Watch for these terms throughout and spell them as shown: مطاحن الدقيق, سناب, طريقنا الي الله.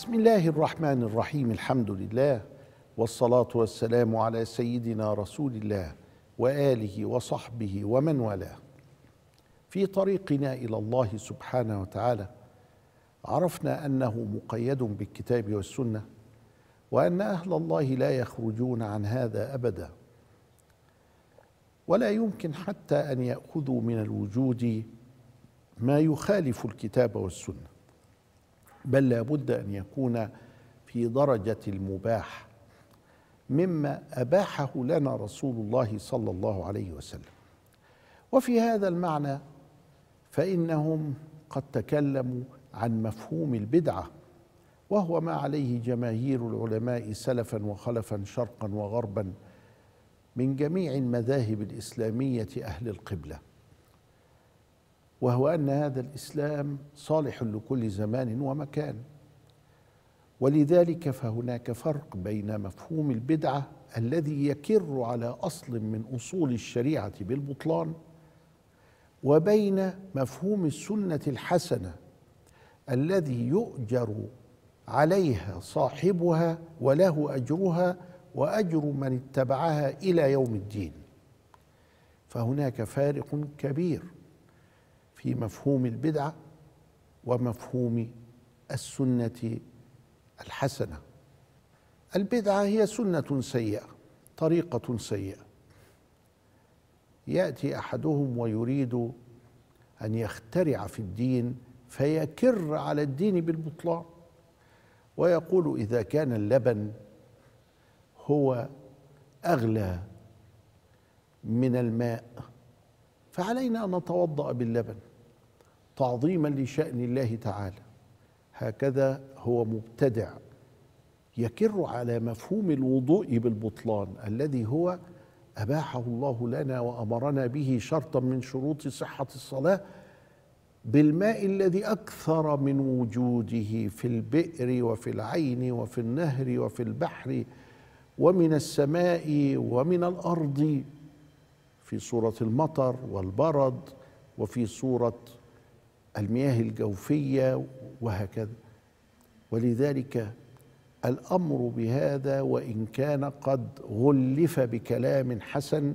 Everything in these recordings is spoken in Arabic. بسم الله الرحمن الرحيم. الحمد لله والصلاة والسلام على سيدنا رسول الله وآله وصحبه ومن والاه. في طريقنا إلى الله سبحانه وتعالى عرفنا أنه مقيد بالكتاب والسنة، وأن أهل الله لا يخرجون عن هذا أبدا، ولا يمكن حتى أن يأخذوا من الوجود ما يخالف الكتاب والسنة، بل لابد أن يكون في درجة المباح مما أباحه لنا رسول الله صلى الله عليه وسلم. وفي هذا المعنى فإنهم قد تكلموا عن مفهوم البدعة، وهو ما عليه جماهير العلماء سلفا وخلفا شرقا وغربا من جميع المذاهب الإسلامية أهل القبلة، وهو أن هذا الإسلام صالح لكل زمان ومكان. ولذلك فهناك فرق بين مفهوم البدعة الذي يكر على أصل من أصول الشريعة بالبطلان، وبين مفهوم السنة الحسنة الذي يؤجر عليها صاحبها وله أجرها وأجر من اتبعها إلى يوم الدين. فهناك فارق كبير في مفهوم البدعة ومفهوم السنة الحسنة. البدعة هي سنة سيئة، طريقة سيئة، يأتي أحدهم ويريد أن يخترع في الدين فيكر على الدين بالبطلان، ويقول إذا كان اللبن هو أغلى من الماء فعلينا أن نتوضأ باللبن تعظيما لشأن الله تعالى. هكذا هو مبتدع يكر على مفهوم الوضوء بالبطلان الذي هو أباحه الله لنا وأمرنا به شرطا من شروط صحة الصلاة، بالماء الذي أكثر من وجوده في البئر وفي العين وفي النهر وفي البحر ومن السماء ومن الأرض، في صورة المطر والبرد وفي صورة المياه الجوفية وهكذا. ولذلك الأمر بهذا وإن كان قد غلف بكلام حسن،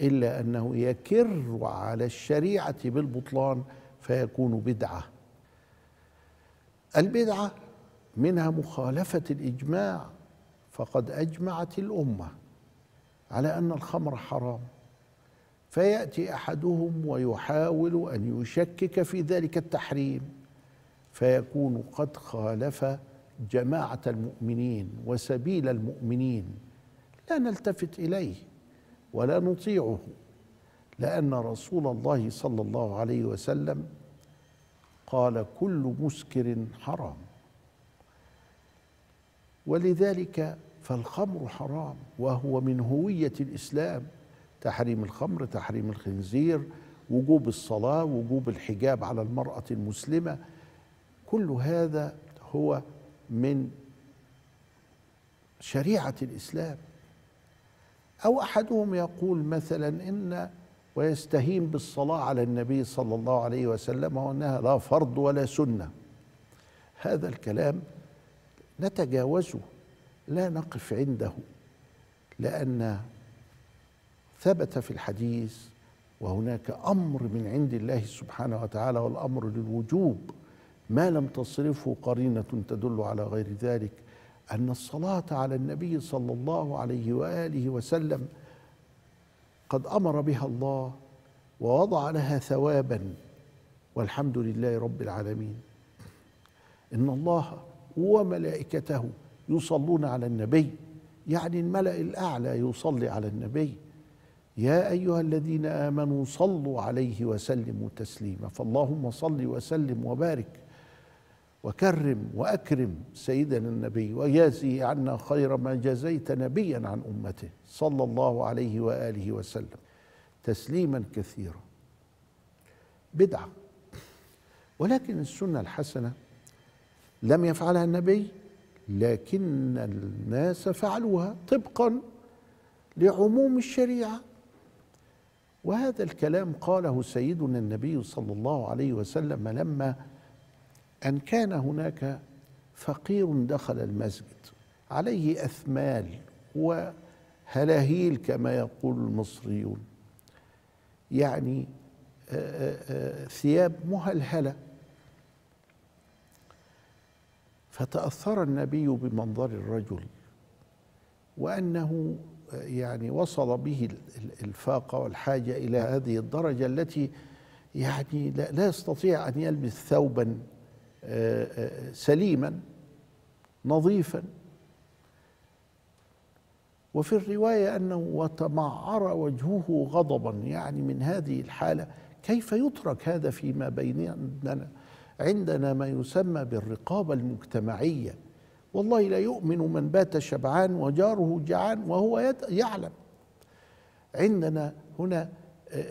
إلا أنه يكر على الشريعة بالبطلان فيكون بدعة. البدعة منها مخالفة الإجماع، فقد أجمعت الأمة على أن الخمر حرام، فيأتي أحدهم ويحاول أن يشكك في ذلك التحريم، فيكون قد خالف جماعة المؤمنين وسبيل المؤمنين. لا نلتفت إليه ولا نطيعه، لأن رسول الله صلى الله عليه وسلم قال كل مسكر حرام. ولذلك فالخمر حرام، وهو من هوية الإسلام، تحريم الخمر، تحريم الخنزير، وجوب الصلاة، وجوب الحجاب على المرأة المسلمة، كل هذا هو من شريعة الإسلام. أو أحدهم يقول مثلا إن ويستهين بالصلاة على النبي صلى الله عليه وسلم وأنها لا فرض ولا سنة. هذا الكلام نتجاوزه، لا نقف عنده، لأن ثبت في الحديث وهناك أمر من عند الله سبحانه وتعالى، والأمر للوجوب ما لم تصرفه قرينة تدل على غير ذلك، أن الصلاة على النبي صلى الله عليه وآله وسلم قد أمر بها الله ووضع لها ثوابا، والحمد لله رب العالمين. إن الله وملائكته يصلون على النبي، يعني الملأ الأعلى يصلي على النبي، يا أيها الذين آمنوا صلوا عليه وسلموا تسليما. فاللهم صل وسلم وبارك وكرم وأكرم سيدنا النبي، وجازه عنا خير ما جزيت نبيا عن أمته صلى الله عليه وآله وسلم تسليما كثيرا. بدعة. ولكن السنة الحسنة لم يفعلها النبي، لكن الناس فعلوها طبقا لعموم الشريعة. وهذا الكلام قاله سيدنا النبي صلى الله عليه وسلم لما أن كان هناك فقير دخل المسجد عليه أثمال وهلاهيل كما يقول المصريون، يعني ثياب مهلهلة. فتأثر النبي بمنظر الرجل وأنه يعني وصل به الفاقة والحاجة إلى هذه الدرجة التي يعني لا يستطيع أن يلبس ثوبا سليما نظيفا. وفي الرواية أنه وتمعر وجهه غضبا، يعني من هذه الحالة كيف يترك هذا فيما بيننا؟ عندنا ما يسمى بالرقابة المجتمعية. والله لا يؤمن من بات شبعان وجاره جعان وهو يعلم. عندنا هنا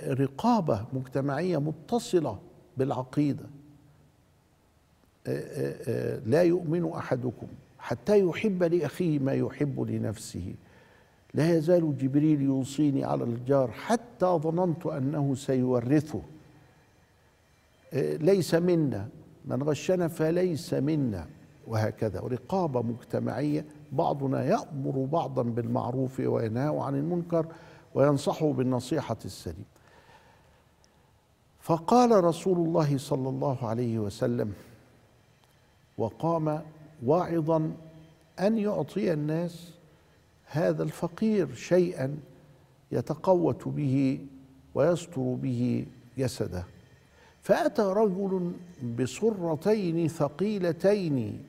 رقابة مجتمعية متصلة بالعقيدة. لا يؤمن أحدكم حتى يحب لأخيه ما يحب لنفسه، لا يزال جبريل يوصيني على الجار حتى ظننت أنه سيورثه. ليس منا من غشنا فليس منا، وهكذا. رقابة مجتمعية، بعضنا يأمر بعضا بالمعروف وينهى عن المنكر وينصحه بالنصيحة السليمة. فقال رسول الله صلى الله عليه وسلم وقام واعظا أن يعطي الناس هذا الفقير شيئا يتقوت به ويستر به جسده. فأتى رجل بصرتين ثقيلتين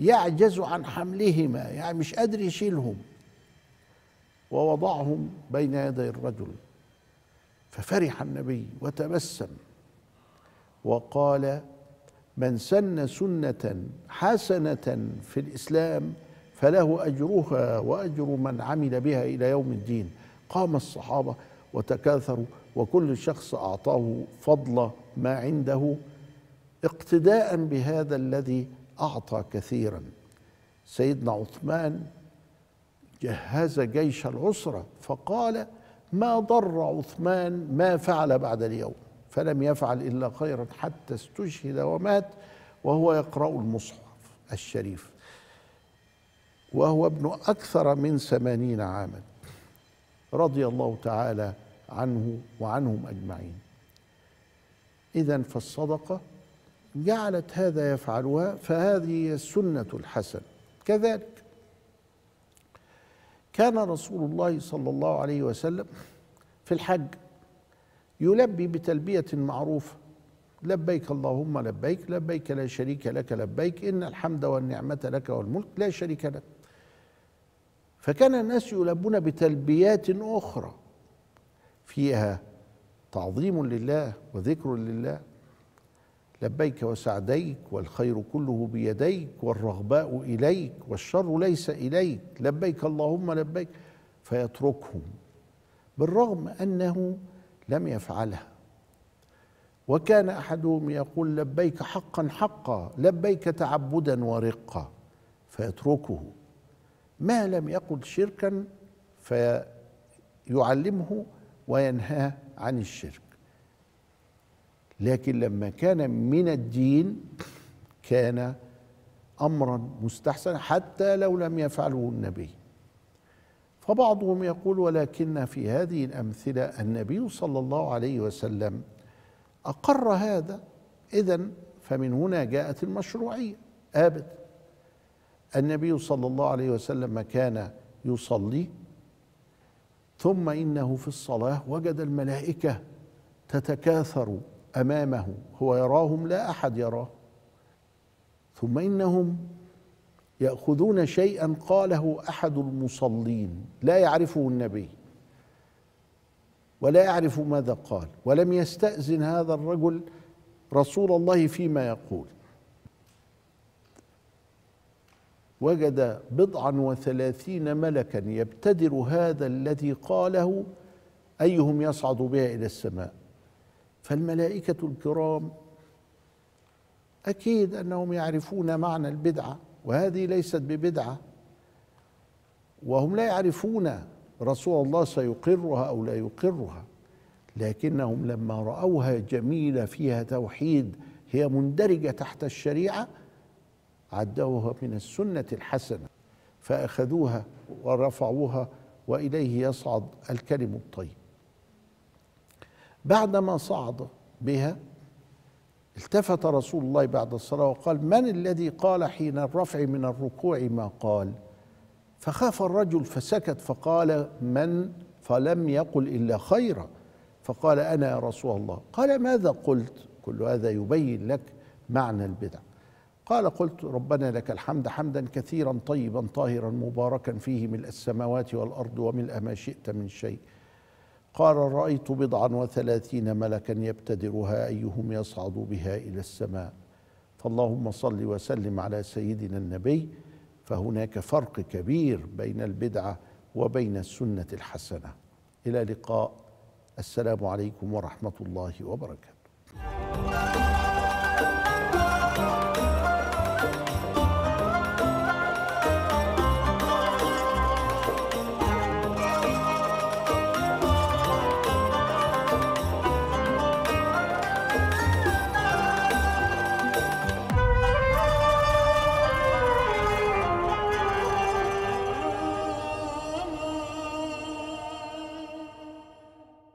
يعجز عن حملهما، يعني مش قادر يشيلهم، ووضعهم بين يدي الرجل. ففرح النبي وتبسم وقال: من سن سنة حسنة في الإسلام فله أجرها وأجر من عمل بها إلى يوم الدين. قام الصحابة وتكاثروا، وكل شخص أعطاه فضل ما عنده اقتداء بهذا الذي أعطى كثيرا. سيدنا عثمان جهز جيش العسرة فقال: ما ضر عثمان ما فعل بعد اليوم، فلم يفعل إلا خيرا حتى استشهد ومات وهو يقرأ المصحف الشريف، وهو ابن أكثر من 80 عاما، رضي الله تعالى عنه وعنهم أجمعين. إذن فالصدقة جعلت هذا يفعلها، فهذه السنة الحسنة. كذلك كان رسول الله صلى الله عليه وسلم في الحج يلبي بتلبية معروفة: لبيك اللهم لبيك، لبيك لا شريك لك لبيك، إن الحمد والنعمة لك والملك لا شريك لك. فكان الناس يلبون بتلبيات أخرى فيها تعظيم لله وذكر لله: لبيك وسعديك، والخير كله بيديك، والرغباء إليك، والشر ليس إليك، لبيك اللهم لبيك. فيتركهم بالرغم أنه لم يفعلها. وكان أحدهم يقول: لبيك حقا حقا، لبيك تعبدا ورقا، فيتركه. ما لم يقل شركا فيعلمه وينهاه عن الشرك. لكن لما كان من الدين كان أمرا مستحسنا حتى لو لم يفعله النبي. فبعضهم يقول: ولكن في هذه الأمثلة النبي صلى الله عليه وسلم أقر هذا، إذن فمن هنا جاءت المشروعية. أبدا، النبي صلى الله عليه وسلم كان يصلي، ثم إنه في الصلاة وجد الملائكة تتكاثر أمامه، هو يراهم لا أحد يراه، ثم إنهم يأخذون شيئا قاله أحد المصلين لا يعرفه النبي ولا يعرف ماذا قال، ولم يستأذن هذا الرجل رسول الله فيما يقول. وجد 30 ملكا يبتدر هذا الذي قاله أيهم يصعد بها إلى السماء. فالملائكة الكرام أكيد أنهم يعرفون معنى البدعة، وهذه ليست ببدعة، وهم لا يعرفون رسول الله سيقرها أو لا يقرها، لكنهم لما رأوها جميلة فيها توحيد، هي مندرجة تحت الشريعة، عدوها من السنة الحسنة فأخذوها ورفعوها، وإليه يصعد الكلم الطيب. بعدما صعد بها التفت رسول الله بعد الصلاة وقال: من الذي قال حين الرفع من الركوع ما قال؟ فخاف الرجل فسكت، فقال: من؟ فلم يقل إلا خيرا. فقال: أنا يا رسول الله. قال: ماذا قلت؟ كل هذا يبين لك معنى البدع. قال: قلت: ربنا لك الحمد حمدا كثيرا طيبا طاهرا مباركا فيه ملء السماوات والأرض وملء ما شئت من شيء. قال: رأيت 30 ملكا يبتدرها أيهم يصعد بها إلى السماء. فاللهم صل وسلم على سيدنا النبي. فهناك فرق كبير بين البدعة وبين السنة الحسنة. إلى اللقاء، السلام عليكم ورحمة الله وبركاته.